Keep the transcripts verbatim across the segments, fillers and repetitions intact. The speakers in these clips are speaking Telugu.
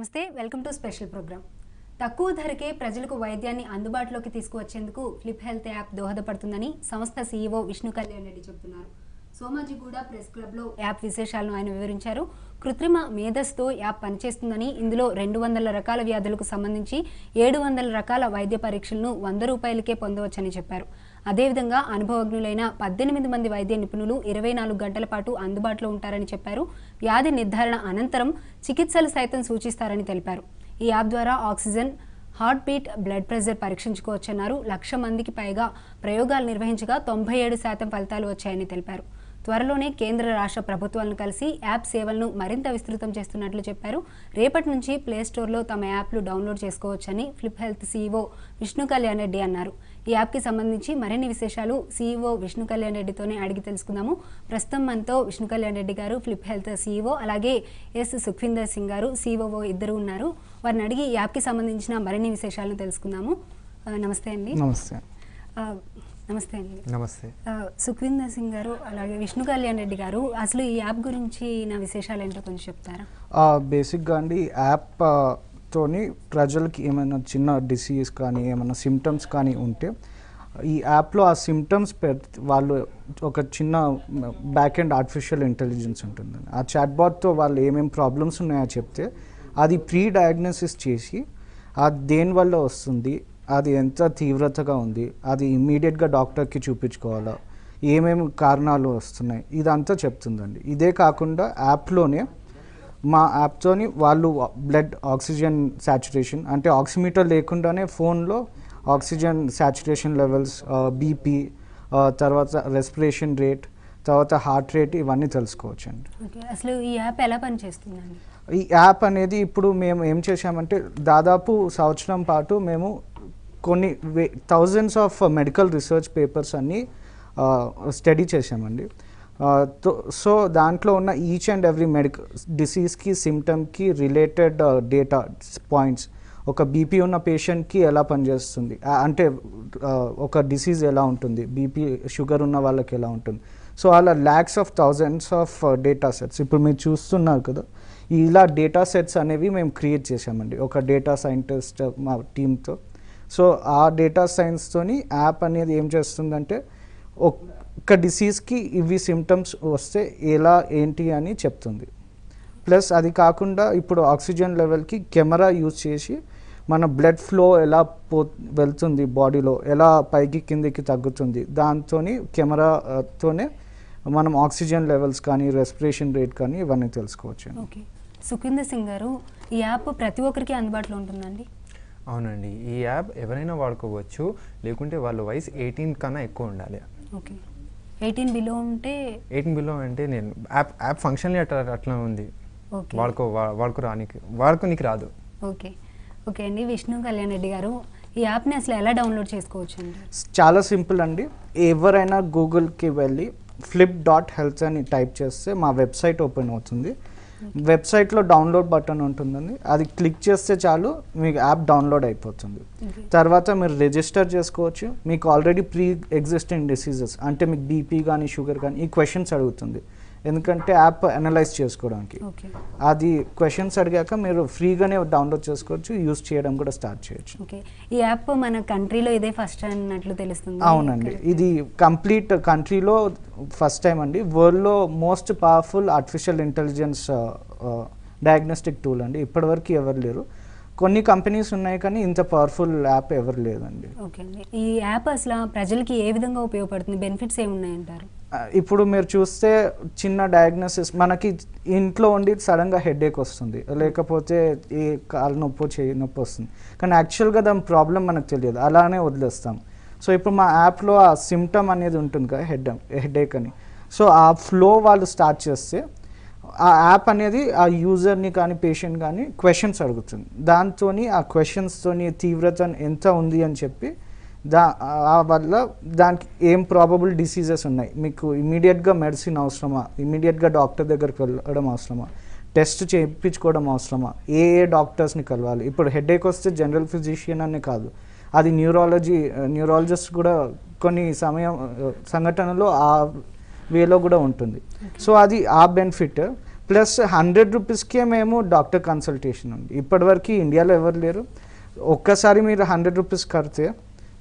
నమస్తే, వెల్కమ్ టు స్పెషల్ ప్రోగ్రామ్. తక్కువ ధరకే ప్రజలకు వైద్యాన్ని అందుబాటులోకి తీసుకువచ్చేందుకు ఫ్లిప్ హెల్త్ యాప్ దోహదపడుతుందని సంస్థ సీఈఓ విష్ణు కళ్యాణ్ రెడ్డి చెబుతున్నారు. సోమాజిగూడ ప్రెస్ క్లబ్లో యాప్ విశేషాలను ఆయన వివరించారు. కృత్రిమ మేధస్సుతో యాప్ పనిచేస్తుందని, ఇందులో రెండు వందల రకాల వ్యాధులకు సంబంధించి ఏడు వందల రకాల వైద్య పరీక్షలను వంద రూపాయలకే పొందవచ్చని చెప్పారు. అదేవిధంగా అనుభవజ్ఞులైన పద్దెనిమిది మంది వైద్య నిపుణులు ఇరవై నాలుగు గంటల పాటు అందుబాటులో ఉంటారని చెప్పారు. వ్యాధి నిర్ధారణ అనంతరం చికిత్సలు సైతం సూచిస్తారని తెలిపారు. ఈ యాప్ ద్వారా oxygen, heart beat, blood pressure పరీక్షించుకోవచ్చన్నారు. లక్ష మందికి పైగా ప్రయోగాలు నిర్వహించగా తొంభై ఏడు శాతం ఫలితాలు వచ్చాయని తెలిపారు. త్వరలోనే కేంద్ర రాష్ట్ర ప్రభుత్వాలను కలిసి యాప్ సేవలను మరింత విస్తృతం చేస్తున్నట్లు చెప్పారు. రేపటి నుంచి ప్లేస్టోర్లో తమ యాప్లు డౌన్లోడ్ చేసుకోవచ్చని Flip Health CEO Vishnu Kalyan Reddy అన్నారు. ఈ యాప్కి సంబంధించి మరిన్ని విశేషాలు సీఈఓ విష్ణు కళ్యాణ్ రెడ్డితోనే అడిగి తెలుసుకుందాము. ప్రస్తుతం మనతో విష్ణు కళ్యాణ్ రెడ్డి గారు, ఫ్లిప్ హెల్త్ సీఈఓ, అలాగే ఎస్ సుఖ్విందర్ సింగ్ గారు, సీఈఓ, ఇద్దరు ఉన్నారు. వారిని అడిగి యాప్కి సంబంధించిన మరిన్ని విశేషాలను తెలుసుకుందాము. నమస్తే అండి. నమస్తే. నమస్తే అండి. నమస్తే. సుఖ్విందర్ సింగ్ గారు, అలాగే విష్ణు కళ్యాణ్ రెడ్డి గారు, అసలు ఈ యాప్ గురించి నా విశేషాలు ఏంటో కొంచెం చెప్తారా? బేసిక్గా అండి, యాప్ తోని ప్రజలకి ఏమైనా చిన్న డిసీజ్ కానీ ఏమైనా సిమ్టమ్స్ కానీ ఉంటే ఈ యాప్లో ఆ సిమ్టమ్స్ పెడితే వాళ్ళు ఒక చిన్న బ్యాక్ అండ్ ఆర్టిఫిషియల్ ఇంటెలిజెన్స్ ఉంటుందండి. ఆ చాట్బాట్తో వాళ్ళు ఏమేమి ప్రాబ్లమ్స్ ఉన్నాయో చెప్తే అది ప్రీ డయాగ్నోసిస్ చేసి అది దేనివల్ల వస్తుంది, అది ఎంత తీవ్రతగా ఉంది, అది ఇమ్మీడియట్గా డాక్టర్కి చూపించుకోవాలా, ఏమేమి కారణాలు వస్తున్నాయి, ఇదంతా చెప్తుందండి. ఇదే కాకుండా యాప్లోనే మా యాప్తోని వాళ్ళు బ్లడ్ ఆక్సిజన్ శాచురేషన్, అంటే ఆక్సిమీటర్ లేకుండానే ఫోన్లో ఆక్సిజన్ శాచురేషన్ లెవెల్స్, బీపీ, తర్వాత రెస్పిరేషన్ రేట్, తర్వాత హార్ట్ రేట్, ఇవన్నీ తెలుసుకోవచ్చు అండి. అసలు ఈ యాప్ ఎలా పనిచేస్తుందండి? ఈ యాప్ అనేది ఇప్పుడు మేము ఏం చేశామంటే దాదాపు సంవత్సరం పాటు మేము కొన్ని వే thousands of medical research papers అన్నీ స్టడీ చేశామండి. సో దాంట్లో ఉన్న ఈచ్ అండ్ ఎవ్రీ మెడికల్ డిసీజ్కి సిమ్టమ్కి రిలేటెడ్ డేటా పాయింట్స్, ఒక బీపీ ఉన్న పేషెంట్కి ఎలా పనిచేస్తుంది, అంటే ఒక డిసీజ్ ఎలా ఉంటుంది, బీపీ షుగర్ ఉన్న వాళ్ళకి ఎలా ఉంటుంది, సో అలా lakhs of thousands of data sets ఇప్పుడు మీరు చూస్తున్నారు కదా, ఇలా డేటా సెట్స్ అనేవి మేము క్రియేట్ చేశామండి ఒక డేటా సైంటిస్ట్ మా టీంతో. సో ఆ డేటా సైన్స్తోని యాప్ అనేది ఏం చేస్తుందంటే ఒక్క డిసీజ్కి ఇవి సిమ్టమ్స్ వస్తే ఎలా ఏంటి అని చెప్తుంది. ప్లస్ అది కాకుండా ఇప్పుడు ఆక్సిజన్ లెవెల్కి కెమెరా యూజ్ చేసి మన బ్లడ్ ఫ్లో ఎలా పో వెళ్తుంది బాడీలో, ఎలా పైకి కిందికి తగ్గుతుంది, దాంతో కెమెరాతోనే మనం ఆక్సిజన్ లెవెల్స్ కానీ రెస్పిరేషన్ రేట్ కానీ ఇవన్నీ తెలుసుకోవచ్చు. ఓకే సుఖ్విందర్ సింగ్ గారు, ఈ యాప్ ప్రతి ఒక్కరికి అందుబాటులో ఉంటుందండి? అవునండి, ఈ యాప్ ఎవరైనా వాడుకోవచ్చు. లేకుంటే వాళ్ళ వయసు ఎయిటీన్ కన్నా ఎక్కువ ఉండాలి. ఓకే, ఎయిటీన్ బిలో ఉంటే ఎయిటీన్ బిలో అంటే నేను యాప్ యాప్ ఫంక్షన్ అట్లా అట్లా ఉంది, వాడుకో వాడుకో రానికి వాడుకోనికి రాదు. ఓకే ఓకే అండి. విష్ణు కళ్యాణ్ రెడ్డి గారు, ఈ యాప్ని అసలు ఎలా డౌన్లోడ్ చేసుకోవచ్చు అండి? చాలా సింపుల్ అండి. ఎవరైనా గూగుల్కి వెళ్ళి ఫ్లిప్ డాట్ హెల్త్ అని టైప్ చేస్తే మా వెబ్సైట్ ఓపెన్ అవుతుంది. వెబ్సైట్లో డౌన్లోడ్ బటన్ ఉంటుందండి, అది క్లిక్ చేస్తే చాలు మీకు యాప్ డౌన్లోడ్ అయిపోతుంది. తర్వాత మీరు రిజిస్టర్ చేసుకోవచ్చు. మీకు ఆల్రెడీ ప్రీ ఎగ్జిస్టింగ్ డిసీజెస్ అంటే మీకు బీపీ కానీ షుగర్ కానీ ఈ క్వశ్చన్స్ అడుగుతుంది, ఎందుకంటే యాప్ అనలైజ్ చేసుకోవడానికి. అది క్వశ్చన్స్ అడిగాక మీరు ఫ్రీగానే డౌన్లోడ్ చేసుకోవచ్చు, యూజ్ చేయడం కూడా స్టార్ట్ చేయొచ్చు. ఈ యాప్ మన కంట్రీలో ఇదే ఫస్ట్ అన్నట్లు తెలుస్తుంది. అవునండి, ఇది కంప్లీట్ కంట్రీలో ఫస్ట్ టైం అండి. వరల్డ్లో most powerful artificial intelligence diagnostic tool అండి. ఇప్పటివరకు ఎవరు లేరు. కొన్ని కంపెనీస్ ఉన్నాయి కానీ ఇంత పవర్ఫుల్ యాప్ ఎవరు లేదండి. ఓకే అండి. ఈ యాప్ అసలు ప్రజలకి ఏ విధంగా ఉపయోగపడుతుంది, బెనిఫిట్స్ ఏమున్నాయంటారు? ఇప్పుడు మీరు చూస్తే చిన్న డయాగ్నోసిస్, మనకి ఇంట్లో ఉండి సడన్గా హెడేక్ వస్తుంది, లేకపోతే ఏ కాలు నొప్పో చేయి నొప్పి వస్తుంది, కానీ యాక్చువల్గా దాని ప్రాబ్లం మనకు తెలియదు, అలానే వదిలేస్తాం. సో ఇప్పుడు మా యాప్లో ఆ సిమ్టమ్ అనేది ఉంటుంది కదా, హెడ్ హెడేక్ అని. సో ఆ ఫ్లో వాళ్ళు స్టార్ట్ చేస్తే ఆ యాప్ అనేది ఆ యూజర్ని కానీ పేషెంట్ కానీ క్వశ్చన్స్ అడుగుతుంది. దాంతో ఆ క్వశ్చన్స్తోని తీవ్రత ఎంత ఉంది అని చెప్పి దా వల్ల దానికి ఏం ప్రాబబుల్ డిసీజెస్ ఉన్నాయి, మీకు ఇమీడియట్గా మెడిసిన్ అవసరమా, ఇమీడియట్గా డాక్టర్ దగ్గరికి వెళ్ళడం అవసరమా, టెస్ట్ చేయించుకోవడం అవసరమా, ఏ ఏ డాక్టర్స్ని కలవాలి. ఇప్పుడు హెడేక్ వస్తే జనరల్ ఫిజిషియన్ అనే కాదు, అది న్యూరాలజీ న్యూరాలజిస్ట్ కూడా కొన్ని సమయం సంఘటనలో ఆ వేలో కూడా ఉంటుంది. సో అది ఆ బెనిఫిట్. ప్లస్ హండ్రెడ్ రూపీస్కే మేము డాక్టర్ కన్సల్టేషన్ ఉంది. ఇప్పటివరకు ఇండియాలో ఎవరు లేరు. ఒక్కసారి మీరు హండ్రెడ్ రూపీస్ కడితే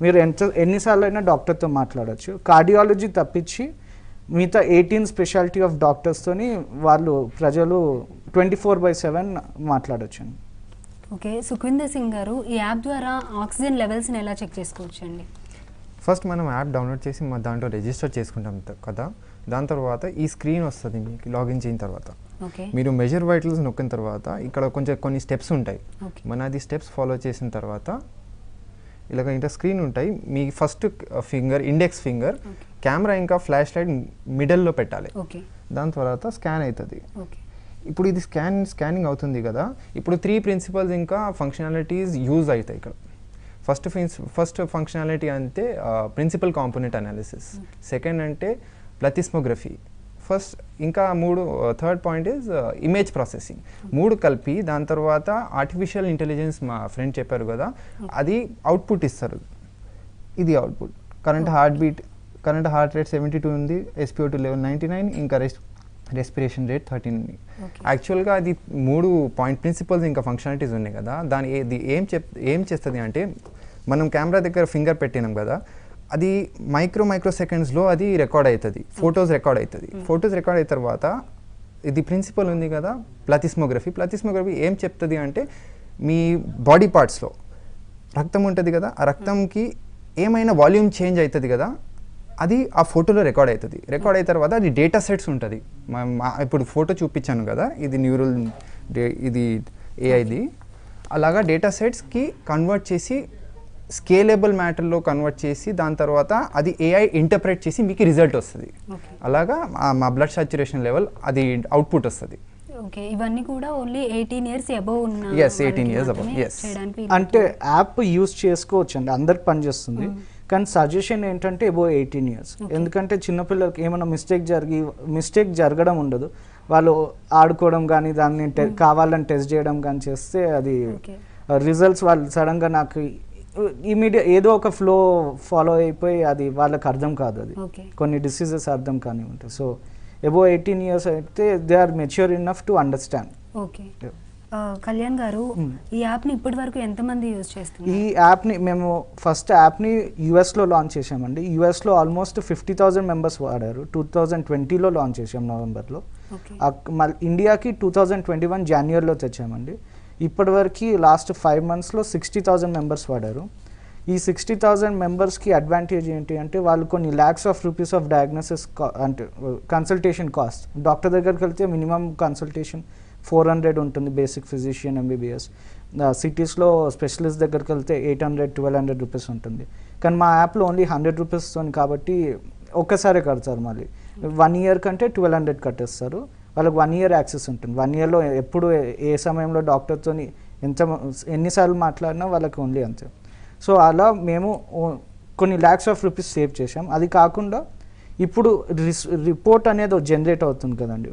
మీరు ఎంత ఎన్నిసార్లు అయినా డాక్టర్తో మాట్లాడచ్చు. కార్డియాలజీ తప్పించి మిగతా ఎయిటీన్ స్పెషాలిటీ ఆఫ్ డాక్టర్స్తోని వాళ్ళు ప్రజలు ట్వంటీ ఫోర్ బై సెవెన్ మాట్లాడచ్చు అండి. ఓకే, సుఖ్విందర్ సింగ్ గారు, ఈ యాప్ ద్వారా ఆక్సిజన్ లెవెల్స్ని ఎలా చెక్ చేసుకోవచ్చు అండి? ఫస్ట్ మనం యాప్ డౌన్లోడ్ చేసి మా దాంట్లో రిజిస్టర్ చేసుకుంటాం కదా, దాని తర్వాత ఈ స్క్రీన్ వస్తుంది మీకు లాగిన్ చేసిన తర్వాత. మీరు మెజర్ వైటల్స్ నొక్కిన తర్వాత ఇక్కడ కొంచెం కొన్ని స్టెప్స్ ఉంటాయి, మన అది స్టెప్స్ ఫాలో చేసిన తర్వాత ఇలాగ ఇంకా స్క్రీన్ ఉంటాయి. మీ first finger, index finger, camera ఇంకా ఫ్లాష్ లైట్ మిడిల్లో పెట్టాలి. దాని తర్వాత స్కాన్ అవుతుంది. ఇప్పుడు ఇది స్కాన్ స్కానింగ్ అవుతుంది కదా, ఇప్పుడు త్రీ ప్రిన్సిపల్స్ ఇంకా ఫంక్షనాలిటీస్ యూజ్ అవుతాయి ఇక్కడ. ఫస్ట్ ఫస్ట్ ఫంక్షనాలిటీ అంటే ప్రిన్సిపల్ కాంపోనెంట్ అనాలిసిస్, సెకండ్ అంటే ప్లతిస్మోగ్రఫీ, ఫస్ట్ ఇంకా మూడు third point is image processing. మూడు కలిపి దాని తర్వాత ఆర్టిఫిషియల్ ఇంటెలిజెన్స్ మా ఫ్రెండ్ చెప్పారు కదా, అది అవుట్పుట్ ఇస్తారు. ఇది output current heart beat, current heart rate seventy two ఉంది, SPO two level ninety nine, ఇంకా రెస్ట్ రెస్పిరేషన్ రేట్ థర్టీన్ ఉంది. యాక్చువల్గా అది మూడు పాయింట్ ప్రిన్సిపల్స్ ఇంకా ఫంక్షనాలిటీస్ ఉన్నాయి కదా, దాని ఇది ఏం చెప్ ఏం చేస్తుంది అంటే, మనం కెమెరా దగ్గర ఫింగర్ పెట్టినాం కదా, అది మైక్రో మైక్రో సెకండ్స్లో అది రికార్డ్ అవుతుంది, ఫొటోస్ రికార్డ్ అవుతుంది. ఫొటోస్ రికార్డ్ అయిన తర్వాత ఇది ప్రిన్సిపల్ ఉంది కదా ప్లతిస్మోగ్రఫీ. ప్లతిస్మోగ్రఫీ ఏం చెప్తుంది అంటే, మీ బాడీ పార్ట్స్లో రక్తం ఉంటుంది కదా, ఆ రక్తంకి ఏమైనా వాల్యూమ్ చేంజ్ అవుతుంది కదా, అది ఆ ఫోటోలో రికార్డ్ అవుతుంది. రికార్డ్ అయిన తర్వాత అది డేటా సెట్స్ ఉంటుంది. ఇప్పుడు ఫోటో చూపించాను కదా, ఇది న్యూరల్ ఇది ఏఐది, అలాగా డేటా సెట్స్కి కన్వర్ట్ చేసి స్కేలబుల్ మ్యాటర్లో కన్వర్ట్ చేసి దాని తర్వాత అది ఏఐ ఇంటర్ప్రెట్ చేసి మీకు రిజల్ట్ వస్తుంది. అలాగా మా బ్లడ్ సాచురేషన్ లెవెల్ అది అవుట్పుట్ వస్తుంది. అంటే యాప్ యూజ్ చేసుకోవచ్చు అండి, అందరికి పనిచేస్తుంది. కానీ సజెషన్ ఏంటంటే ఎబో ఎయిటీన్ ఇయర్స్, ఎందుకంటే చిన్నపిల్లలకి ఏమైనా మిస్టేక్ జరిగి మిస్టేక్ జరగడం ఉండదు, వాళ్ళు ఆడుకోవడం కానీ దాన్ని కావాలని టెస్ట్ చేయడం కానీ చేస్తే అది రిజల్ట్స్ వాళ్ళు సడన్గా నాకు ఇమీడియట్ ఏదో ఒక ఫ్లో ఫాలో అయిపోయి అది వాళ్ళకి అర్థం కాదు, అది కొన్ని డిసీజెస్ అర్థం కానీ ఉంటాయి. సో ఎబో ఎయిటీన్ ఇయర్స్ అయితే they are mature enough to understand. Okay Kalyan గారు, ఈ యాప్ని ఇప్పటి వరకు ఎంతమంది యూజ్ చేస్తున్నారు? ఈ యాప్ని మేము ఫస్ట్ యాప్ని యూఎస్లో లాంచ్ చేసామండి. యూఎస్లో ఆల్మోస్ట్ ఫిఫ్టీ థౌజండ్ మెంబర్స్ వాడారు. టూ థౌజండ్ ట్వంటీలో లాంచ్ చేసాం నవంబర్లో. మళ్ళీ ఇండియాకి టూ థౌజండ్ ట్వంటీ వన్ జనవరిలో తెచ్చామండి. ఇప్పటివరకు లాస్ట్ ఫైవ్ మంత్స్లో సిక్స్టీ థౌజండ్ మెంబర్స్ వాడారు. ఈ సిక్స్టీ థౌజండ్ మెంబర్స్కి అడ్వాంటేజ్ ఏంటి అంటే, వాళ్ళు కొన్ని lakhs of rupees of diagnosis అంటే కన్సల్టేషన్ కాస్ట్, డాక్టర్ దగ్గరికి వెళ్తే మినిమం కన్సల్టేషన్ ఫోర్ హండ్రెడ్ ఉంటుంది బేసిక్ ఫిజిషియన్ ఎంబీబీఎస్, సిటీస్లో స్పెషలిస్ట్ దగ్గరికి వెళ్తే eight hundred twelve hundred rupees ఉంటుంది. కానీ మా యాప్లో ఓన్లీ హండ్రెడ్ రూపీస్తో కాబట్టి ఒక్కసారే కడతారు, మళ్ళీ వన్ ఇయర్ కంటే ట్వెల్వ్ హండ్రెడ్ కట్టేస్తారు. వాళ్ళకి వన్ ఇయర్ యాక్సెస్ ఉంటుంది. వన్ ఇయర్లో ఎప్పుడు ఏ సమయంలో డాక్టర్తో ఎంత ఎన్నిసార్లు మాట్లాడినా వాళ్ళకి ఓన్లీ అంతే. సో అలా మేము కొన్ని ల్యాక్స్ ఆఫ్ రూపీస్ సేవ్ చేసాం. అది కాకుండా ఇప్పుడు రిస్ రిపోర్ట్ అనేది జనరేట్ అవుతుంది కదండి,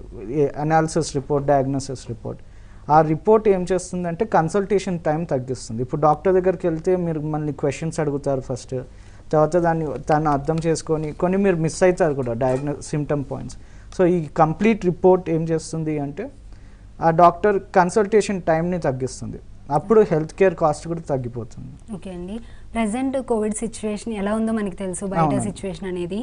అనాలిసిస్ రిపోర్ట్, డయాగ్నోసిస్ రిపోర్ట్. ఆ రిపోర్ట్ ఏం చేస్తుందంటే కన్సల్టేషన్ టైం తగ్గిస్తుంది. ఇప్పుడు డాక్టర్ దగ్గరికి వెళ్తే మీరు మనల్ని క్వశ్చన్స్ అడుగుతారు ఫస్ట్, తర్వాత దాన్ని తను అర్థం చేసుకొని కొన్ని మీరు మిస్ అవుతారు కూడా డయాగ్నో సిమ్టమ్ పాయింట్స్. సో ఈ కంప్లీట్ రిపోర్ట్ ఏం చేస్తుంది అంటే ఆ డాక్టర్ కన్సల్టేషన్ టైంని తగ్గిస్తుంది. అప్పుడు హెల్త్ కేర్ కాస్ట్ కూడా తగ్గిపోతుంది. ఓకే అండి, ప్రజెంట్ కోవిడ్ సిచ్యువేషన్ ఎలా ఉందో మనకి తెలుసు, బయట సిచ్యువేషన్ అనేది.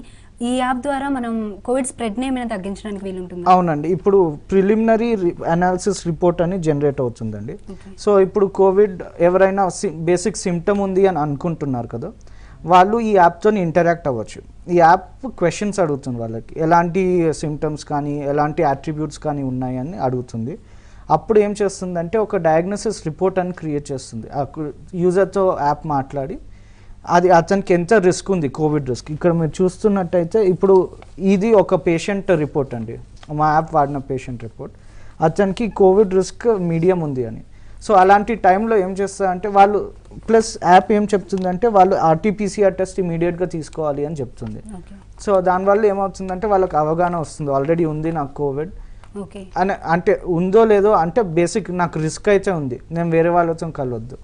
ఈ యాప్ ద్వారా మనం కోవిడ్ స్ప్రెడ్ని ఏమైనా తగ్గించడానికి వీలుంటుంది? అవునండి, ఇప్పుడు ప్రిలిమినరీ అనాలిసిస్ రిపోర్ట్ అని జనరేట్ అవుతుందండి. సో ఇప్పుడు కోవిడ్ ఎవరైనా బేసిక్ సిమ్టమ్ ఉంది అని అనుకుంటున్నారు కదా, వాళ్ళు ఈ యాప్తో ఇంటరాక్ట్ అవ్వచ్చు. ఈ యాప్ క్వశ్చన్స్ అడుగుతుంది వాళ్ళకి, ఎలాంటి సిమ్టమ్స్ కానీ ఎలాంటి యాట్రిబ్యూట్స్ కానీ ఉన్నాయని అడుగుతుంది. అప్పుడు ఏం చేస్తుందంటే ఒక డయాగ్నోసిస్ రిపోర్ట్ అని క్రియేట్ చేస్తుంది. యూజర్తో యాప్ మాట్లాడి అది అతనికి ఎంత రిస్క్ ఉంది, కోవిడ్ రిస్క్. ఇక్కడ మీరు చూస్తున్నట్టయితే ఇప్పుడు ఇది ఒక పేషెంట్ రిపోర్ట్ అండి, మా యాప్ వాడిన పేషెంట్ రిపోర్ట్, అతనికి కోవిడ్ రిస్క్ మీడియం ఉంది అని. సో అలాంటి టైంలో ఏం చేస్తారంటే వాళ్ళు, ప్లస్ యాప్ ఏం చెప్తుందంటే వాళ్ళు ఆర్టీపీసీఆర్ టెస్ట్ ఇమీడియట్గా తీసుకోవాలి అని చెప్తుంది. సో దానివల్ల ఏమవుతుందంటే వాళ్ళకి అవగాహన వస్తుంది, ఆల్రెడీ ఉంది నాకు కోవిడ్ అని, అంటే ఉందో లేదో అంటే బేసిక్ నాకు రిస్క్ అయితే ఉంది, నేను వేరే వాళ్ళతో కలవద్దు.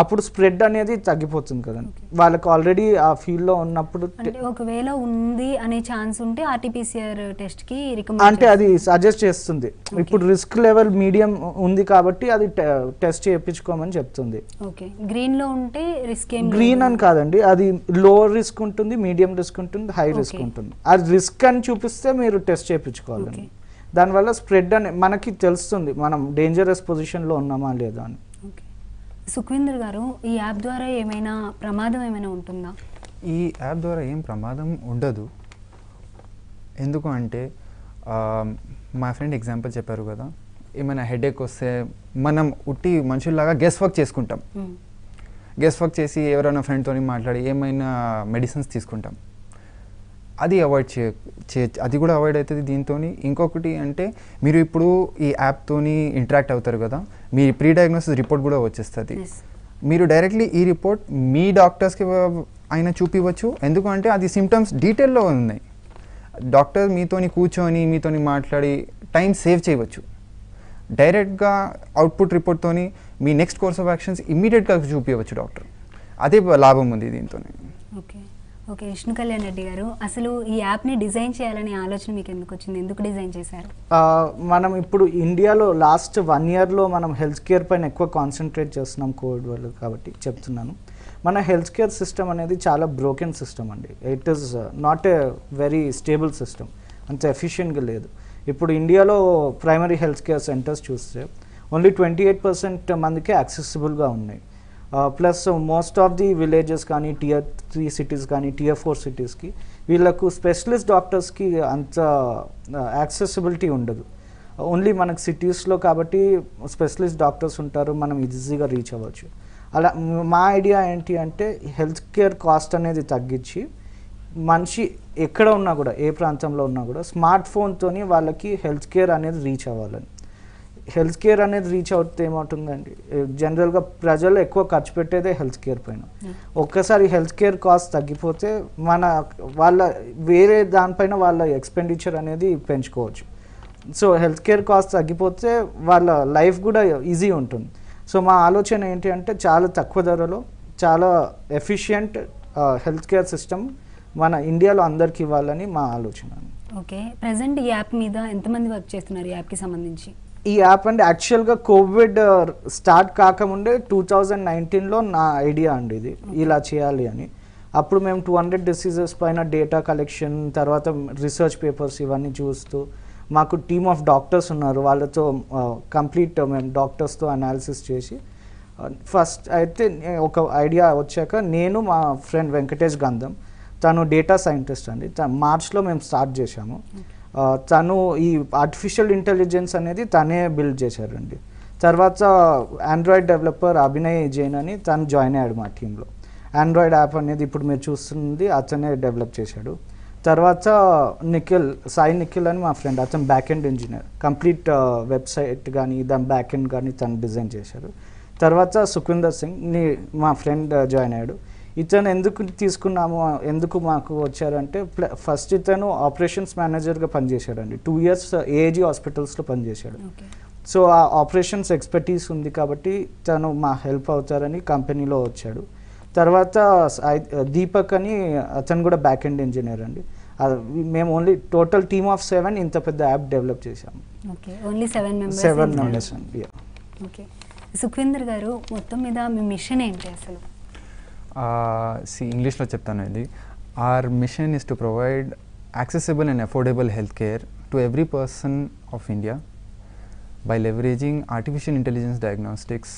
అప్పుడు స్ప్రెడ్ అనేది తగ్గిపోతుంది కదండి. వాళ్ళకి ఆల్రెడీ ఆ ఫీల్డ్ లో ఉన్నప్పుడు ఒకవేళ ఉంది అనే ఛాన్స్ ఉంటే ఆర్టీపీసీఆర్ టెస్ట్ కి రికమెండ్ అంటే అది సజెస్ట్ చేస్తుంది. ఇప్పుడు రిస్క్ లెవెల్ మీడియం ఉంది కాబట్టి అది టెస్ట్ చేయించుకోమని చెప్తుంది. ఓకే, గ్రీన్ లో ఉంటే రిస్క్ ఏం గ్రీన్ అని కాదండి, అది లో రిస్క్ ఉంటుంది, మీడియం రిస్క్ ఉంటుంది, హై రిస్క్ ఉంటుంది. అది రిస్క్ అని చూపిస్తే మీరు టెస్ట్ చేయించుకోవాలండి. దానివల్ల స్ప్రెడ్ అని మనకి తెలుస్తుంది మనం డేంజరస్ పొజిషన్ లో ఉన్నామా లేదా అని. సుఖ్వీందర్ గారు, ఈ యాప్ ద్వారా ఏమైనా ప్రమాదం ఏమైనా ఉంటుందా? ఈ యాప్ ద్వారా ఏం ప్రమాదం ఉండదు. ఎందుకు అంటే మా ఫ్రెండ్ ఎగ్జాంపుల్ చెప్పారు కదా, ఏమైనా హెడేక్ వస్తే మనం ఉట్టి మనుషుల్లాగా గెస్ వర్క్ చేసుకుంటాం. గెస్ వర్క్ చేసి ఎవరైనా ఫ్రెండ్తో మాట్లాడి ఏమైనా మెడిసిన్స్ తీసుకుంటాం. అది అవాయిడ్ చే అది కూడా అవాయిడ్ అవుతుంది దీంతో. ఇంకొకటి అంటే మీరు ఇప్పుడు ఈ యాప్తో ఇంటరాక్ట్ అవుతారు కదా, మీ ప్రీ డయాగ్నోసిస్ రిపోర్ట్ కూడా వచ్చేస్తుంది. మీరు డైరెక్ట్లీ ఈ రిపోర్ట్ మీ డాక్టర్స్కి అయినా చూపించవచ్చు. ఎందుకు అంటే అది సిమ్టమ్స్ డీటెయిల్లో ఉన్నాయి. డాక్టర్ మీతోని కూర్చొని మీతోని మాట్లాడి టైం సేవ్ చేయవచ్చు. డైరెక్ట్గా అవుట్పుట్ రిపోర్ట్తో మీ నెక్స్ట్ కోర్స్ ఆఫ్ యాక్షన్స్ ఇమ్మీడియట్గా చూపించవచ్చు డాక్టర్. అదే లాభం ఉంది దీంతో. ఓకే ఓకే విష్ణు కళ్యాణ్ రెడ్డి గారు, అసలు ఈ యాప్ని డిజైన్ చేయాలనే ఆలోచన మీకు ఎందుకు వచ్చింది? ఎందుకు డిజైన్ చేశారు? మనం ఇప్పుడు ఇండియాలో లాస్ట్ వన్ ఇయర్లో మనం హెల్త్ కేర్ పైన ఎక్కువ కాన్సన్ట్రేట్ చేస్తున్నాం కోవిడ్ వల్ల, కాబట్టి చెప్తున్నాను. మన హెల్త్ కేర్ సిస్టమ్ అనేది చాలా బ్రోకెన్ సిస్టమ్ అండి. It is not a very stable system, అంత ఎఫిషియెంట్గా లేదు. ఇప్పుడు ఇండియాలో ప్రైమరీ హెల్త్ కేర్ సెంటర్స్ చూస్తే ఓన్లీ ట్వంటీ ఎయిట్ పర్సెంట్ మందికి యాక్సెసిబుల్గా ఉన్నాయి. Plus most of the villages కానీ టియర్ త్రీ సిటీస్ కానీ టియర్ ఫోర్ సిటీస్కి వీళ్ళకు స్పెషలిస్ట్ డాక్టర్స్కి అంత యాక్సెసిబిలిటీ ఉండదు. ఓన్లీ మనకు సిటీస్లో కాబట్టి స్పెషలిస్ట్ డాక్టర్స్ ఉంటారు, మనం ఈజీగా రీచ్ అవ్వచ్చు. అలా మా ఐడియా ఏంటి అంటే హెల్త్ కేర్ కాస్ట్ అనేది తగ్గించి మనిషి ఎక్కడ ఉన్నా కూడా, ఏ ప్రాంతంలో ఉన్నా కూడా స్మార్ట్ ఫోన్తోని వాళ్ళకి హెల్త్ కేర్ అనేది రీచ్ అవ్వాలని. హెల్త్ కేర్ అనేది రీచ్ అవుతే ఏమవుతుందండి, జనరల్గా ప్రజలు ఎక్కువ ఖర్చు పెట్టేదే హెల్త్ కేర్ పైన. ఒక్కసారి హెల్త్ కేర్ కాస్ట్ తగ్గిపోతే మన వాళ్ళ వేరే దానిపైన వాళ్ళ ఎక్స్పెండిచర్ అనేది పెంచుకోవచ్చు. సో హెల్త్ కేర్ కాస్ట్ తగ్గిపోతే వాళ్ళ లైఫ్ కూడా ఈజీ ఉంటుంది. సో మా ఆలోచన ఏంటి అంటే చాలా తక్కువ ధరలో చాలా ఎఫిషియంట్ హెల్త్ కేర్ సిస్టమ్ మన ఇండియాలో అందరికి ఇవ్వాలని మా ఆలోచన. ఓకే, ప్రెజెంట్ ఈ యాప్ మీద ఎంతమంది వర్క్ చేస్తున్నారు? ఈ యాప్కి సంబంధించి ఈ యాప్ అండి యాక్చువల్గా కోవిడ్ స్టార్ట్ కాకముందే టూ థౌజండ్ నైన్టీన్లో నా ఐడియా అండి ఇది ఇలా చేయాలి అని. అప్పుడు మేము టూ హండ్రెడ్ డిసీజెస్ పైన డేటా కలెక్షన్, తర్వాత రీసెర్చ్ పేపర్స్ ఇవన్నీ చూస్తూ, మాకు టీమ్ ఆఫ్ డాక్టర్స్ ఉన్నారు, వాళ్ళతో కంప్లీట్ మేము డాక్టర్స్తో అనాలిసిస్ చేసి ఫస్ట్ అయితే ఒక ఐడియా వచ్చాక నేను మా ఫ్రెండ్ వెంకటేష్ గంధం, తను డేటా సైంటిస్ట్ అండి, మార్చ్లో మేము స్టార్ట్ చేశాము. తను ఈ ఆర్టిఫిషియల్ ఇంటెలిజెన్స్ అనేది తనే బిల్డ్ చేశారండి. తర్వాత ఆండ్రాయిడ్ డెవలపర్ అభినయ్ జైన్ అని తను జాయిన్ అయ్యాడు మా టీంలో. ఆండ్రాయిడ్ యాప్ అనేది ఇప్పుడు మీరు చూస్తుంది అతనే డెవలప్ చేశాడు. తర్వాత నిఖిల్ సాయి నిఖిల్ అని మా ఫ్రెండ్, అతను back end engineer, complete website కానీ దాని బ్యాక్ ఎండ్ కానీ తను డిజైన్ చేశారు. తర్వాత సుఖ్వీందర్ సింగ్ ని మా ఫ్రెండ్ జాయిన్ అయ్యాడు. ఇతను ఎందుకు తీసుకున్నాము, ఎందుకు మాకు వచ్చారంటే ఫస్ట్ ఇతను ఆపరేషన్స్ మేనేజర్గా పనిచేశాడండి. టూ ఇయర్స్ ఏఐజీ హాస్పిటల్స్లో పనిచేశాడు. సో ఆ ఆపరేషన్స్ ఎక్స్పర్టీస్ ఉంది కాబట్టి తను మా హెల్ప్ అవుతారని కంపెనీలో వచ్చాడు. తర్వాత దీపక్ అని అతను కూడా బ్యాక్ ఎండ్ ఇంజనీర్ అండి. మేము only total team of seven ఇంత పెద్ద యాప్ డెవలప్ చేశాము. సెవెన్ మెంబర్స్ అండి. ఓకే సుఖ్వీందర్ గారు, మొత్తం మీద మీ మిషన్ ఏంటి అసలు? సి ఇంగ్లీష్లో చెప్తాను ఇది. Our mission is to provide accessible and affordable health care to every person of India by leveraging artificial intelligence diagnostics,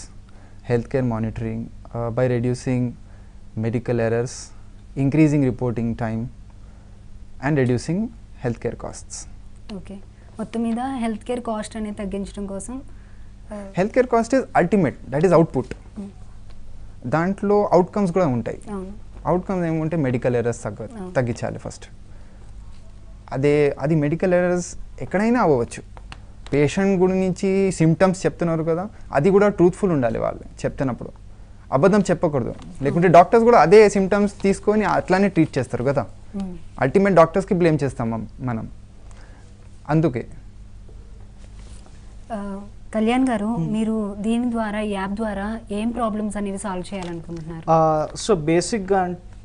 health care monitoring, by reducing medical errors, increasing reporting time and reducing health care costs. Okay, మొత్తం మీద హెల్త్ కేర్ కాస్ట్ అనేది తగ్గించడం కోసం. Health care cost is ultimate, that is output. దాంట్లో అవుట్కమ్స్ కూడా ఉంటాయి. అవుట్కమ్స్ ఏముంటే మెడికల్ ఎర్రర్స్ తగ్గ తగ్గించాలి ఫస్ట్. అదే అది మెడికల్ ఎర్రర్స్ ఎక్కడైనా అవ్వచ్చు. పేషెంట్ గురించి సిమ్టమ్స్ చెప్తున్నారు కదా, అది కూడా ట్రూత్ఫుల్ ఉండాలి వాళ్ళు చెప్తున్నప్పుడు, అబద్ధం చెప్పకూడదు. లేకుంటే డాక్టర్స్ కూడా అదే సిమ్టమ్స్ తీసుకొని అట్లానే ట్రీట్ చేస్తారు కదా, అల్టిమేట్ డాక్టర్స్కి బ్లేమ్ చేస్తాం మనం. అందుకే కళ్యాణ్ గారు, మీరు దీని ద్వారా యాప్ ద్వారా ఏం ప్రాబ్లమ్స్ అనేవి సాల్వ్ చేయాలనుకుంటున్నారు? సో బేసిక్గా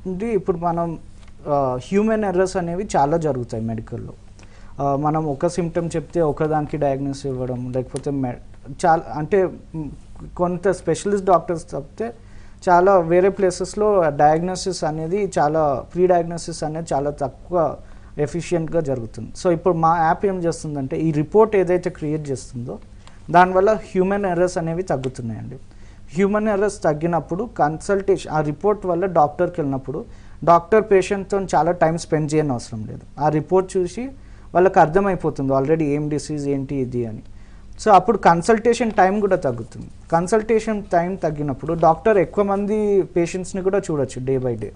అంటే ఇప్పుడు మనం హ్యూమన్ ఎర్రర్స్ అనేవి చాలా జరుగుతాయి మెడికల్లో. మనం ఒక సిమ్టమ్ చెప్తే ఒకదానికి డయాగ్నోస్ ఇవ్వడం, లేకపోతే చాలా అంటే కొంత స్పెషలిస్ట్ డాక్టర్స్ చెప్తే చాలా వేరే ప్లేసెస్లో డయాగ్నోసిస్ అనేది చాలా ప్రీ డయాగ్నోసిస్ అనేది చాలా తక్కువ ఎఫిషియెంట్గా జరుగుతుంది. సో ఇప్పుడు మా యాప్ ఏం చేస్తుందంటే ఈ రిపోర్ట్ ఏదైతే క్రియేట్ చేస్తుందో దానివల్ల హ్యూమన్ ఎర్రర్స్ అనేవి తగ్గుతున్నాయండి. హ్యూమన్ ఎర్రర్స్ తగ్గినప్పుడు కన్సల్టేషన్ ఆ రిపోర్ట్ వల్ల డాక్టర్కి వెళ్ళినప్పుడు డాక్టర్ పేషెంట్తో చాలా టైం స్పెండ్ చేయని అవసరం లేదు. ఆ రిపోర్ట్ చూసి వాళ్ళకి అర్థమైపోతుంది ఆల్రెడీ ఏం డిసీజ్ ఏంటి ఇది అని. సో అప్పుడు కన్సల్టేషన్ టైం కూడా తగ్గుతుంది. కన్సల్టేషన్ టైం తగ్గినప్పుడు డాక్టర్ ఎక్కువ మంది పేషెంట్స్ని కూడా చూడొచ్చు డే బై డే.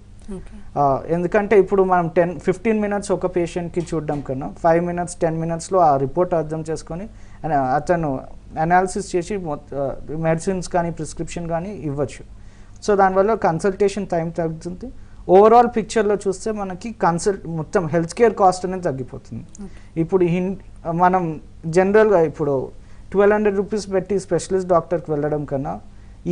ఎందుకంటే ఇప్పుడు మనం టెన్ ఫిఫ్టీన్ మినిట్స్ ఒక పేషెంట్కి చూడడం కన్నా ఫైవ్ మినిట్స్ టెన్ మినిట్స్లో ఆ రిపోర్ట్ అర్థం చేసుకొని అతను అనాలిసిస్ చేసి మెడిసిన్స్ కానీ ప్రిస్క్రిప్షన్ కానీ ఇవ్వచ్చు. సో దానివల్ల కన్సల్టేషన్ టైం తగ్గుతుంది. ఓవరాల్ పిక్చర్లో చూస్తే మనకి కన్సల్ట్ మొత్తం హెల్త్ కేర్ కాస్ట్ అనేది తగ్గిపోతుంది. ఇప్పుడు మనం జనరల్గా ఇప్పుడు ట్వెల్వ్ హండ్రెడ్ రూపీస్ పెట్టి స్పెషలిస్ట్ డాక్టర్కి వెళ్ళడం కన్నా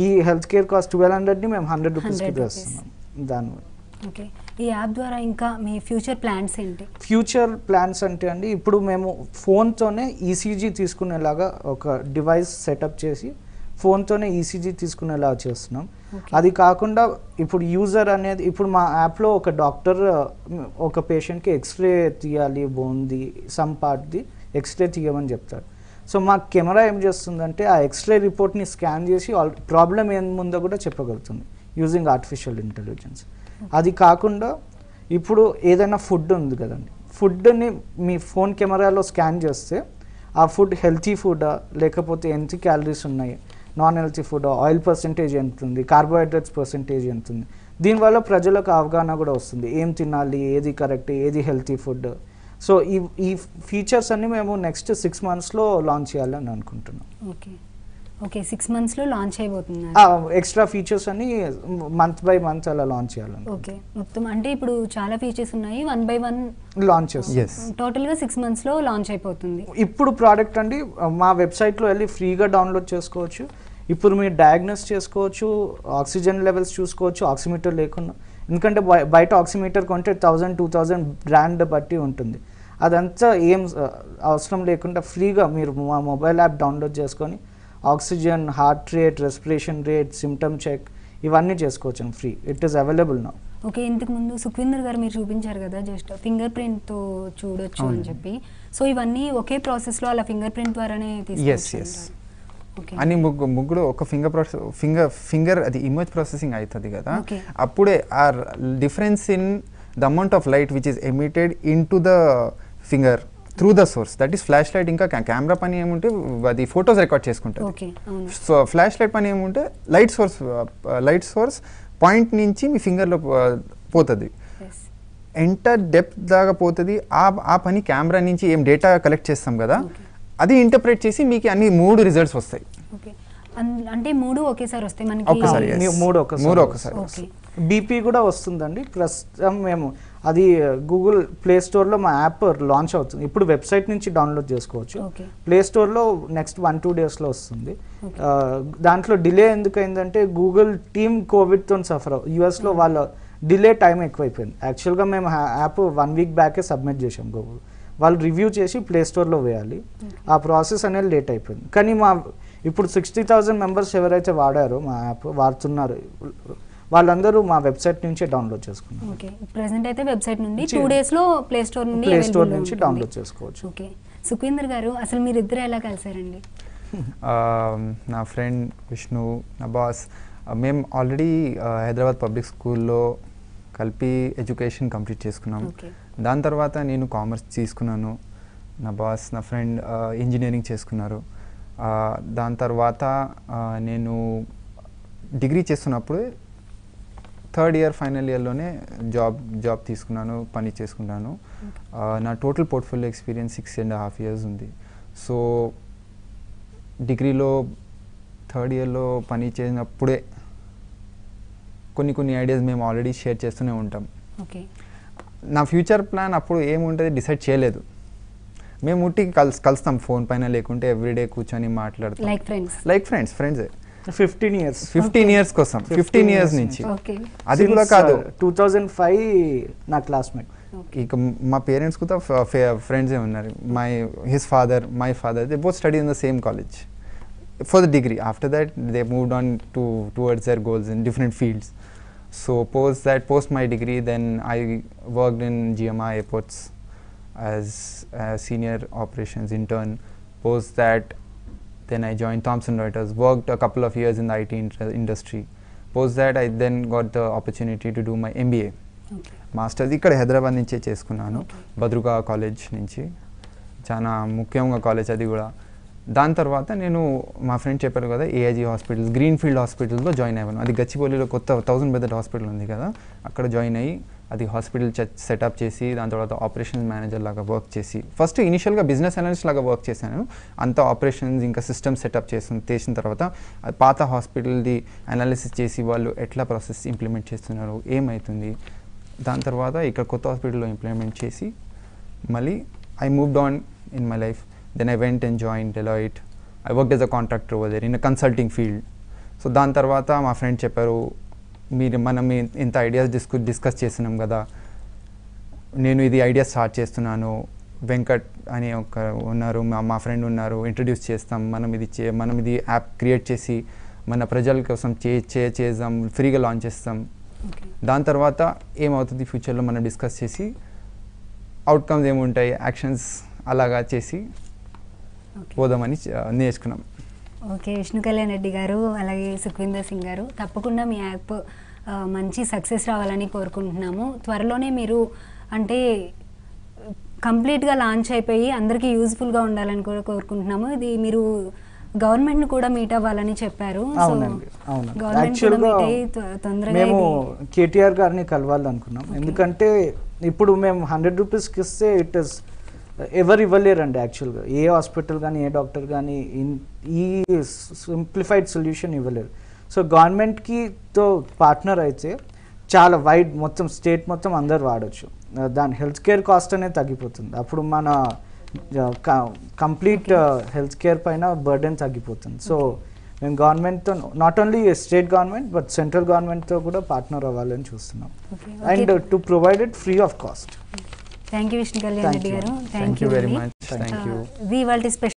ఈ హెల్త్ కేర్ కాస్ట్ ట్వెల్వ్ హండ్రెడ్ని మేము హండ్రెడ్ రూపీస్కి వేస్తున్నాం దానివల్ల. ఓకే, ఈ యాప్ ద్వారా ఇంకా మీ ఫ్యూచర్ ప్లాన్స్ ఏంటి? ఫ్యూచర్ ప్లాన్స్ అంటే అండి ఇప్పుడు మేము ఫోన్తోనే ఈసీజీ తీసుకునేలాగా ఒక డివైస్ సెటప్ చేసి ఫోన్తోనే ఈసీజీ తీసుకునేలాగా చేస్తున్నాం. అది కాకుండా ఇప్పుడు యూజర్ అనేది ఇప్పుడు మా యాప్లో ఒక డాక్టర్ ఒక పేషెంట్కి ఎక్స్రే తీయాలి, బోన్ది సమ్ పార్ట్ది ఎక్స్రే తీయమని చెప్తారు. సో మా కెమెరా ఏం చేస్తుందంటే ఆ ఎక్స్రే రిపోర్ట్ని స్కాన్ చేసి ఆల్ ప్రాబ్లం ఏముందో కూడా చెప్పగలుగుతుంది యూజింగ్ ఆర్టిఫిషియల్ ఇంటెలిజెన్స్. అది కాకుండా ఇప్పుడు ఏదైనా ఫుడ్ ఉంది కదండి, ఫుడ్ని మీ ఫోన్ కెమెరాలో స్కాన్ చేస్తే ఆ ఫుడ్ హెల్తీ ఫుడా లేకపోతే ఎంత క్యాలరీస్ ఉన్నాయి, non healthy food, oil percentage ఎంత ఉంది, కార్బోహైడ్రేట్స్ పర్సెంటేజ్ ఎంత ఉంది, దీనివల్ల ప్రజలకు అవగాహన కూడా వస్తుంది ఏం తినాలి, ఏది కరెక్ట్, ఏది హెల్తీ ఫుడ్. సో ఈ ఈ ఫీచర్స్ అన్ని మేము నెక్స్ట్ సిక్స్ మంత్స్లో లాంచ్ చేయాలని అనుకుంటున్నాం. ఓకే ఓకే సిక్స్ మంత్స్లో లాంచ్ అయిపోతుంది. ఎక్స్ట్రా ఫీచర్స్ అన్ని మంత్ బై మంత్ అలా లాంచ్ చేయాలి. ఓకే, మొత్తం అంటే ఇప్పుడు చాలా ఫీచర్స్ ఉన్నాయి, వన్ బై వన్ లాంచ్ చేస్తాం. టోటల్గా సిక్స్ మంత్స్లో లాంచ్ అయిపోతుంది. ఇప్పుడు ప్రోడక్ట్ అండి మా వెబ్సైట్లో వెళ్ళి ఫ్రీగా డౌన్లోడ్ చేసుకోవచ్చు. ఇప్పుడు మీరు డయాగ్నోస్ చేసుకోవచ్చు, ఆక్సిజన్ లెవెల్స్ చూసుకోవచ్చు ఆక్సిమీటర్ లేకుండా. ఎందుకంటే బయట ఆక్సిమీటర్ కొంటే థౌజండ్ టూ థౌజండ్ బ్రాండ్ బట్టి ఉంటుంది. అదంతా ఏం అవసరం లేకుండా ఫ్రీగా మీరు మా మొబైల్ యాప్ డౌన్లోడ్ చేసుకొని oxygen, heart rate, respiration rate, symptom check ఇవన్నీ చేసుకోవచ్చు free. It is available now. Okay, ఇంతకుముందు సుఖ్వీందర్ గారు మీరు చూపించారు కదా జస్ట్ ఫింగర్ ప్రింట్తో చూడొచ్చు అని చెప్పి, సో ఇవన్నీ ఒకే ప్రాసెస్లో అలా ఫింగర్ ప్రింట్ ద్వారానే తీసుకుంటారు అని ముగ్గు ముగ్గురు ఒక ఫింగర్ ప్రాసెస్ ఫింగర్ ఫింగర్ అది ఇమేజ్ ప్రాసెసింగ్ అవుతుంది కదా, అప్పుడే ఆ difference in the amount of light which is emitted in to the finger through the source that is flash light. ఇంకా కెమెరా పని ఏముంటే అది ఫొటోస్ రికార్డ్ చేసుకుంటుంది. సో ఫ్లాష్ లైట్ పని ఏముంటే light source light source point నుంచి మీ ఫింగర్లో పోతుంది, ఎంటర్ డెప్త్ దాకా పోతుంది. ఆ ఆ పని కెమెరా నుంచి ఏం డేటా కలెక్ట్ చేస్తాం కదా అది ఇంటర్ప్రెట్ చేసి మీకు అన్ని మూడు రిజల్ట్స్ వస్తాయి. అంటే మూడు ఒకేసారి వస్తాయి మనకి, ఒకసారి మూడు మూడు ఒకసారి బీపీ కూడా వస్తుందండి. ప్రస్తుతం మేము అది గూగుల్ ప్లే స్టోర్లో మా యాప్ లాంచ్ అవుతుంది. ఇప్పుడు వెబ్సైట్ నుంచి డౌన్లోడ్ చేసుకోవచ్చు, ప్లే స్టోర్లో నెక్స్ట్ వన్ టూ డేస్లో వస్తుంది. దాంట్లో డిలే ఎందుకైందంటే గూగుల్ టీమ్ కోవిడ్తో సఫర్ అవు యూఎస్లో వాళ్ళ డిలే టైం ఎక్కువైపోయింది. యాక్చువల్గా మేము యాప్ వన్ వీక్ బ్యాకే సబ్మిట్ చేసాం గూగుల్, వాళ్ళు రివ్యూ చేసి ప్లే స్టోర్లో వేయాలి. ఆ ప్రాసెస్ అనేది లేట్ అయిపోయింది. కానీ మా ఇప్పుడు సిక్స్టీ థౌజండ్ మెంబర్స్ ఎవరైతే వాడారో మా యాప్ వాడుతున్నారు వాళ్ళందరూ మా వెబ్సైట్ నుంచి డౌన్లోడ్ చేసుకున్నారు. ఓకే, ప్రెజెంట్ అయితే వెబ్సైట్ నుండి టూ డేస్ లో ప్లే స్టోర్ నుండి ప్లే స్టోర్ నుంచి డౌన్లోడ్ చేసుకోవచ్చు. ఓకే, సుఖ్వీందర్ గారు అసలు మీరు ఇద్దరు ఎలా కలిసారండి? నా ఫ్రెండ్ విష్ణు నా బాస్, మేము ఆల్రెడీ హైదరాబాద్ పబ్లిక్ స్కూల్లో కలిపి ఎడ్యుకేషన్ కంప్లీట్ చేసుకున్నాము. దాని తర్వాత నేను కామర్స్ తీసుకున్నాను, నా బాస్ నా ఫ్రెండ్ ఇంజనీరింగ్ చేసుకున్నారు. దాని తర్వాత నేను డిగ్రీ చేస్తున్నప్పుడు థర్డ్ ఇయర్ ఫైనల్ ఇయర్లోనే జాబ్ జాబ్ తీసుకున్నాను, పని చేసుకున్నాను. నా total portfolio experience six and half years ఉంది. సో డిగ్రీలో థర్డ్ ఇయర్లో పని చేసినప్పుడే కొన్ని కొన్ని ఐడియాస్ మేము ఆల్రెడీ షేర్ చేస్తూనే ఉంటాం. నా ఫ్యూచర్ ప్లాన్ అప్పుడు ఏముంటుంది డిసైడ్ చేయలేదు, మేము ఉట్టి కలిసి కలుస్తాం ఫోన్ పైన లేకుంటే ఎవ్రీడే కూర్చొని మాట్లాడుతాం లైక్ ఫ్రెండ్స్ లైక్ ఫ్రెండ్స్ ఫ్రెండ్సే ఫిఫ్టీన్ ఇయర్స్ ఫిఫ్టీన్ ఇయర్స్ కోసం ఫిఫ్టీన్ ఇయర్స్ నుంచి అది కూడా కాదు టూ థౌజండ్ ఫైవ్ నా క్లాస్మేట్ ఇక మా పేరెంట్స్ కూడా ఫ్రెండ్సే ఉన్నారు my his father my father they both study in the same college for the degree. After that they moved on to towards their goals in different fields. So post that post my degree then I worked in G M I airports as a senior operations intern. Post that then I joined Thomson Reuters, worked a couple of years in the I T industry. Post that I then got the opportunity to do my M B A. Okay. Masters ikkada Hyderabad nunchi chesukunnanu Badruga college nunchi chaana mukyamga college adi kuda. దాని తర్వాత నేను మా ఫ్రెండ్ చెప్పారు కదా ఏఐజీ హాస్పిటల్స్ గ్రీన్ఫీల్డ్ హాస్పిటల్స్లో జాయిన్ అయ్యాను. అది గచ్చిబౌలిలో కొత్త థౌసండ్ బెడ్ హాస్పిటల్ ఉంది కదా అక్కడ జాయిన్ అయ్యి అది హాస్పిటల్ సెటప్ చేసి దాని తర్వాత ఆపరేషన్స్ మేనేజర్ లాగా వర్క్ చేసి ఫస్ట్ ఇనిషియల్గా బిజినెస్ అనలిస్ట్ లాగా వర్క్ చేశాను. అంతా ఆపరేషన్స్ ఇంకా సిస్టమ్ సెటప్ చేసి చేసిన తర్వాత పాత హాస్పిటల్ది అనాలిసిస్ చేసి వాళ్ళు ఎట్లా ప్రాసెస్ ఇంప్లిమెంట్ చేస్తున్నారు ఏమవుతుంది దాని తర్వాత ఇక్కడ కొత్త హాస్పిటల్లో ఇంప్లిమెంట్ చేసి మళ్ళీ I moved on in my life. Then I went and joined Deloitte. I worked as a contractor over there in a consulting field. So dan tarvata my friend chepparu meer manam inta ideas discuss discuss chesanam kada nenu idi ideas start chestunnanu Venkat ane oka unnaru ma friend unnaru introduce chestam manam idi manam idi app create chesi mana prajal kosam chesam free ga launch chestam. Dan tarvata em avutadi future lo manam discuss chesi outcomes em untayi actions alaga chesi పోదామని నేర్చుకున్నాం. ఓకే విష్ణు కళ్యాణ్ రెడ్డి గారు అలాగే సుఖ్విందర్ సింగ్ గారు తప్పకుండా మీ యాప్ మంచి సక్సెస్ రావాలని కోరుకుంటున్నాము. త్వరలోనే మీరు అంటే కంప్లీట్గా లాంచ్ అయిపోయి అందరికీ యూజ్ఫుల్గా ఉండాలని కూడా కోరుకుంటున్నాము. ఇది మీరు గవర్నమెంట్ని కూడా మీట్ అవ్వాలని చెప్పారు. మేము కేటీఆర్ గారిని కలవాలనుకున్నాం ఎందుకంటే ఇప్పుడు మేము హండ్రెడ్ రూపీస్కి ఇస్తే ఇట్ ఇస్ ఎవరు ఇవ్వలేరండి. యాక్చువల్గా ఏ హాస్పిటల్ కానీ ఏ డాక్టర్ కానీ ఈ సింప్లిఫైడ్ సొల్యూషన్ ఇవ్వలేరు. సో గవర్నమెంట్కితో పార్ట్నర్ అయితే చాలా వైడ్ మొత్తం స్టేట్ మొత్తం అందరు వాడచ్చు. దాని హెల్త్ కేర్ కాస్ట్ అనేది తగ్గిపోతుంది. అప్పుడు మన కంప్లీట్ హెల్త్ కేర్ పైన బర్డెన్ తగ్గిపోతుంది. సో మేము గవర్నమెంట్తో not only state government but central గవర్నమెంట్తో కూడా పార్ట్నర్ అవ్వాలని చూస్తున్నాం and to provide it free of cost. Thank you Vishnu Kalyan Reddy garu. Thank you very much. Thank you. We will discuss